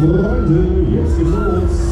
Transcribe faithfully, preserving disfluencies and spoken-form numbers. Freunde, jetzt geht's los.